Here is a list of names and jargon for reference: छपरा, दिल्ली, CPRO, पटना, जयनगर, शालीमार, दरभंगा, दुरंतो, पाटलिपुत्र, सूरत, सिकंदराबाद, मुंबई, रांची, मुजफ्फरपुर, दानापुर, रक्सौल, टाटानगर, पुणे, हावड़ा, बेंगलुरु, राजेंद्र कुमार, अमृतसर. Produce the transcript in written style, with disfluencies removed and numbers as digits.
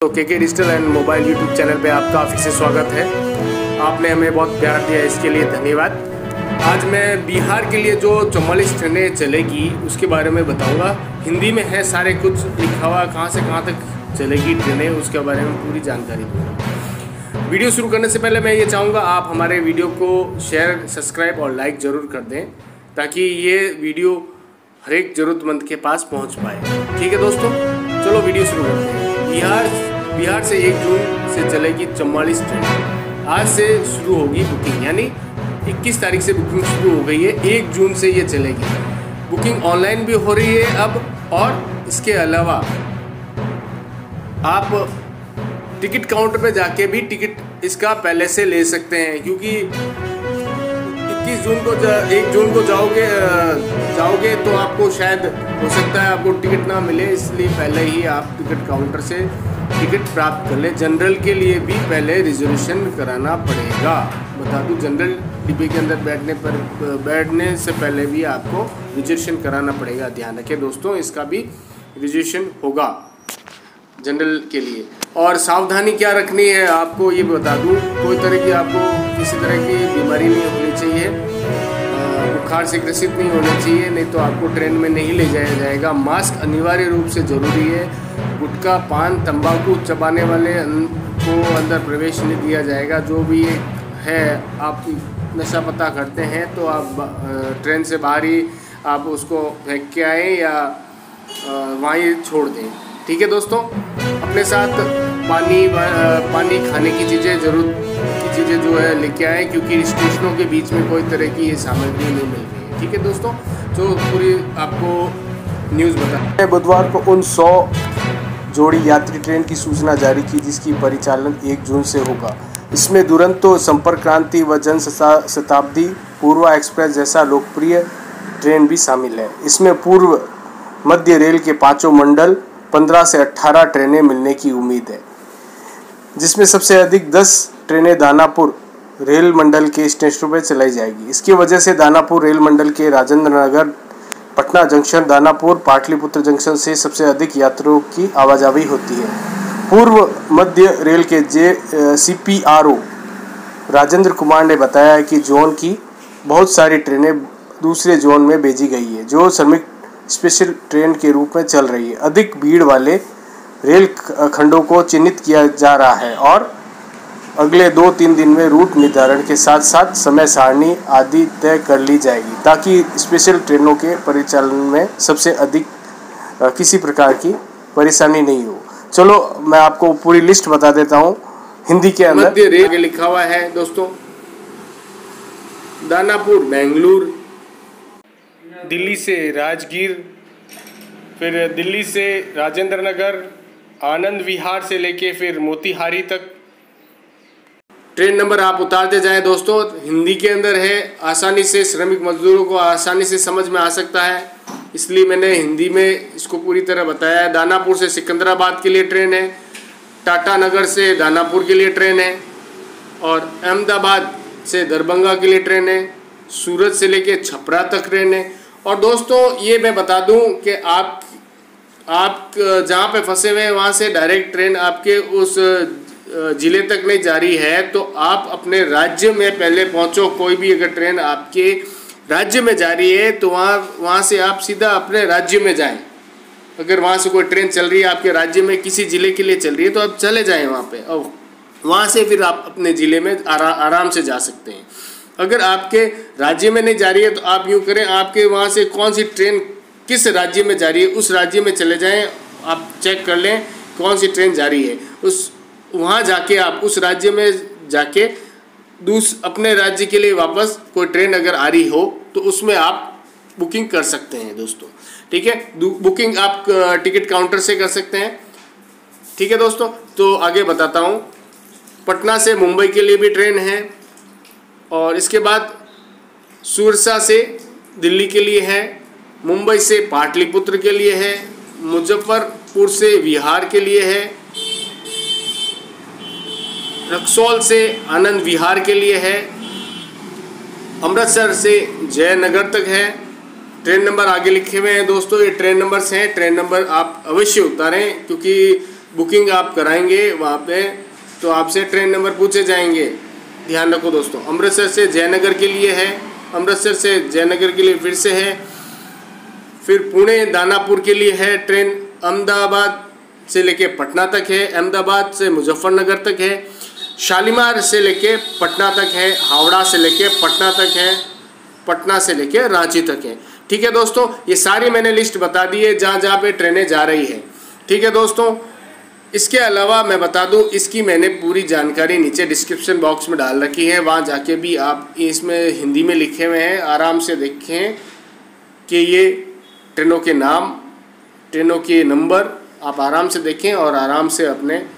तो के digital and mobile YouTube channel पे आपका फिर से स्वागत है। आपने हमें बहुत प्यार दिया, इसके लिए धन्यवाद। आज मैं बिहार के लिए जो 44 ट्रेनें चलेगी उसके बारे में बताऊंगा। हिंदी में है सारे कुछ लिखा हुआ, कहाँ से कहाँ तक चलेगी ट्रेनें, उसके बारे में पूरी जानकारी दूँगा। वीडियो शुरू करने से पहले मैं ये चाहूँगा आप हमारे वीडियो को शेयर, सब्सक्राइब और लाइक ज़रूर कर दें, ताकि ये वीडियो हर एक ज़रूरतमंद के पास पहुँच पाए। ठीक है दोस्तों, चलो वीडियो शुरू करते हैं। बिहार से 1 जून से चलेगी 44 ट्रेन। आज से शुरू होगी बुकिंग, यानी 21 तारीख से बुकिंग शुरू हो गई है। 1 जून से ये चलेगी। बुकिंग ऑनलाइन भी हो रही है अब, और इसके अलावा आप टिकट काउंटर पे जाके भी टिकट इसका पहले से ले सकते हैं, क्योंकि 1 जून को जाओगे तो आपको शायद हो सकता है आपको टिकट ना मिले, इसलिए पहले ही आप टिकट काउंटर से टिकट प्राप्त कर लें। जनरल के लिए भी पहले रिजर्वेशन कराना पड़ेगा। बता दूं, जनरल डिब्बे के अंदर बैठने से पहले भी आपको रिजर्वेशन कराना पड़ेगा। ध्यान रखें दोस्तों, इसका भी रिजर्वेशन होगा जनरल के लिए। और सावधानी क्या रखनी है आपको ये बता दूं, कोई तरह की आपको किसी तरह की बीमारी नहीं होनी चाहिए, बुखार से ग्रसित नहीं होना चाहिए, नहीं तो आपको ट्रेन में नहीं ले जाया जाएगा। मास्क अनिवार्य रूप से ज़रूरी है। गुटखा, पान, तंबाकू चबाने वाले को अंदर प्रवेश नहीं दिया जाएगा। जो भी है आप नशा पता करते हैं तो आप ट्रेन से बाहर ही आप उसको फेंक के आएँ या वहीं छोड़ दें। ठीक है दोस्तों, अपने साथ पानी खाने की चीज़ें जो है लेके आए, क्योंकि स्टेशनों के बीच में कोई तरह की ये सामग्री नहीं मिल रही है। ठीक है दोस्तों, जो पूरी आपको न्यूज़ बता। बुधवार को उन 100 जोड़ी यात्री ट्रेन की सूचना जारी की जिसकी परिचालन 1 जून से होगा। इसमें दुरंतो, संपर्क क्रांति व जन शताब्दी, पूर्वा एक्सप्रेस जैसा लोकप्रिय ट्रेन भी शामिल है। इसमें पूर्व मध्य रेल के पाँचों मंडल 15 से 18 ट्रेनें मिलने की उम्मीद है, जिसमें सबसे अधिक 10 ट्रेनें दानापुर रेल मंडल के स्टेशनों पर चलाई जाएगी। इसकी वजह से दानापुर रेल मंडल के राजेंद्र नगर, पटना जंक्शन, दानापुर, पाटलिपुत्र जंक्शन से सबसे अधिक यात्रियों की आवाजाही होती है। पूर्व मध्य रेल के CPRO राजेंद्र कुमार ने बताया कि जोन की बहुत सारी ट्रेनें दूसरे जोन में भेजी गई है, जो श्रमिक स्पेशल ट्रेन के रूप में चल रही है। अधिक भीड़ वाले रेल खंडों को चिन्हित किया जा रहा है और अगले 2-3 दिन में रूट निर्धारण के साथ साथ समय सारणी आदि तय कर ली जाएगी, ताकि स्पेशल ट्रेनों के परिचालन में सबसे अधिक किसी प्रकार की परेशानी नहीं हो। चलो मैं आपको पूरी लिस्ट बता देता हूँ। हिंदी के अंदर रेल लिखा हुआ है दोस्तों, दानापुर बेंगलुरु, दिल्ली से राजगीर, फिर दिल्ली से राजेंद्र नगर, आनंद विहार से लेके फिर मोतिहारी तक। ट्रेन नंबर आप उतारते जाएं दोस्तों, हिंदी के अंदर है, आसानी से श्रमिक मजदूरों को आसानी से समझ में आ सकता है, इसलिए मैंने हिंदी में इसको पूरी तरह बताया है। दानापुर से सिकंदराबाद के लिए ट्रेन है, टाटानगर से दानापुर के लिए ट्रेन है, और अहमदाबाद से दरभंगा के लिए ट्रेन है, सूरत से लेके छपरा तक ट्रेन है। और दोस्तों ये मैं बता दूं कि आप जहाँ पे फंसे हुए हैं वहाँ से डायरेक्ट ट्रेन आपके उस ज़िले तक नहीं जा रही है, तो आप अपने राज्य में पहले पहुँचो। कोई भी अगर ट्रेन आपके राज्य में जा रही है तो वहाँ से आप सीधा अपने राज्य में जाएं। अगर वहाँ से कोई ट्रेन चल रही है आपके राज्य में किसी ज़िले के लिए चल रही है तो आप चले जाएँ वहाँ पर, और वहाँ से फिर आप अपने ज़िले में आराम से जा सकते हैं। अगर आपके राज्य में नहीं जा रही है तो आप यूँ करें, आपके वहाँ से कौन सी ट्रेन किस राज्य में जा रही है उस राज्य में चले जाएं, आप चेक कर लें कौन सी ट्रेन जा रही है, उस वहाँ जाके आप उस राज्य में जाके अपने राज्य के लिए वापस कोई ट्रेन अगर आ रही हो तो उसमें आप बुकिंग कर सकते हैं दोस्तों। ठीक है, बुकिंग आप टिकट काउंटर से कर सकते हैं। ठीक है दोस्तों, तो आगे बताता हूँ। पटना से मुंबई के लिए भी ट्रेन है, और इसके बाद सुहरसा से दिल्ली के लिए है, मुंबई से पाटलिपुत्र के लिए है, मुजफ्फरपुर से बिहार के लिए है, रक्सौल से आनंद विहार के लिए है, अमृतसर से जयनगर तक है। ट्रेन नंबर आगे लिखे हुए हैं दोस्तों, ये ट्रेन नंबर्स हैं। ट्रेन नंबर आप अवश्य उतारें, क्योंकि बुकिंग आप कराएंगे वहाँ पे तो आपसे ट्रेन नंबर पूछे जाएंगे। ध्यान रखो दोस्तों, अमृतसर से जयनगर के लिए है, अमृतसर से जयनगर के लिए फिर से है, फिर पुणे दानापुर के लिए है ट्रेन, अहमदाबाद से लेके पटना तक है, अहमदाबाद से मुजफ्फरनगर तक है, शालीमार से लेके पटना तक है, हावड़ा से लेके पटना तक है, पटना से लेके रांची तक है। ठीक है दोस्तों, ये सारी मैंने लिस्ट बता दी है जहाँ जहाँ पे ट्रेनें जा रही है। ठीक है दोस्तों, इसके अलावा मैं बता दूं, इसकी मैंने पूरी जानकारी नीचे डिस्क्रिप्शन बॉक्स में डाल रखी है, वहाँ जाके भी आप इसमें हिंदी में लिखे हुए हैं, आराम से देखें कि ये ट्रेनों के नाम, ट्रेनों के नंबर आप आराम से देखें और आराम से अपने